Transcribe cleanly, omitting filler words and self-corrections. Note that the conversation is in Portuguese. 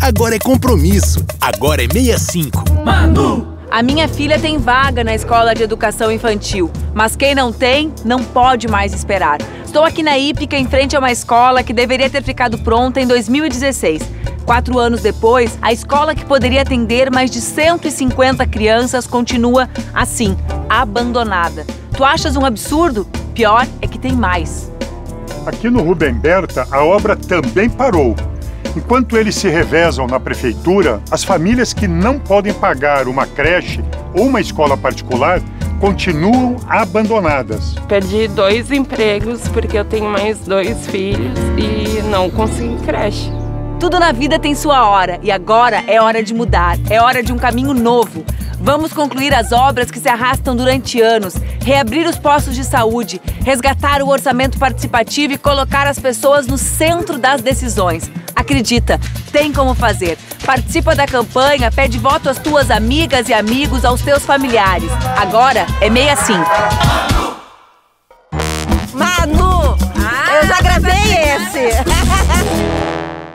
agora é compromisso, agora é 65. Manu! A minha filha tem vaga na escola de educação infantil, mas quem não tem, não pode mais esperar. Estou aqui na Hípica, em frente a uma escola que deveria ter ficado pronta em 2016. 4 anos depois, a escola que poderia atender mais de 150 crianças continua assim, abandonada. Tu achas um absurdo? Pior é que tem mais. Aqui no Rubem Berta, a obra também parou. Enquanto eles se revezam na prefeitura, as famílias que não podem pagar uma creche ou uma escola particular continuam abandonadas. Perdi 2 empregos porque eu tenho mais 2 filhos e não consegui creche. Tudo na vida tem sua hora e agora é hora de mudar, é hora de um caminho novo. Vamos concluir as obras que se arrastam durante anos, reabrir os postos de saúde, resgatar o orçamento participativo e colocar as pessoas no centro das decisões. Acredita, tem como fazer. Participa da campanha, pede voto às tuas amigas e amigos, aos teus familiares. Agora é 65. Manu, eu já gravei esse.